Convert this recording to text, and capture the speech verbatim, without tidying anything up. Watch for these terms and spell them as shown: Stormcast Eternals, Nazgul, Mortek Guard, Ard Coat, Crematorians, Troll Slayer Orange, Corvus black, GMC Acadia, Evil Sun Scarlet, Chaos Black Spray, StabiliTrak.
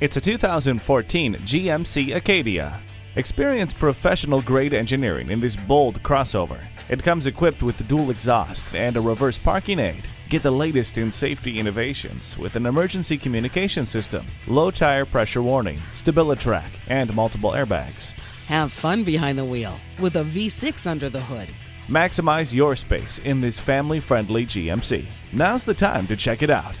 It's a two thousand fourteen G M C Acadia. Experience professional-grade engineering in this bold crossover. It comes equipped with dual exhaust and a reverse parking aid. Get the latest in safety innovations with an emergency communication system, low tire pressure warning, StabiliTrak, and multiple airbags. Have fun behind the wheel with a V six under the hood. Maximize your space in this family-friendly G M C. Now's the time to check it out.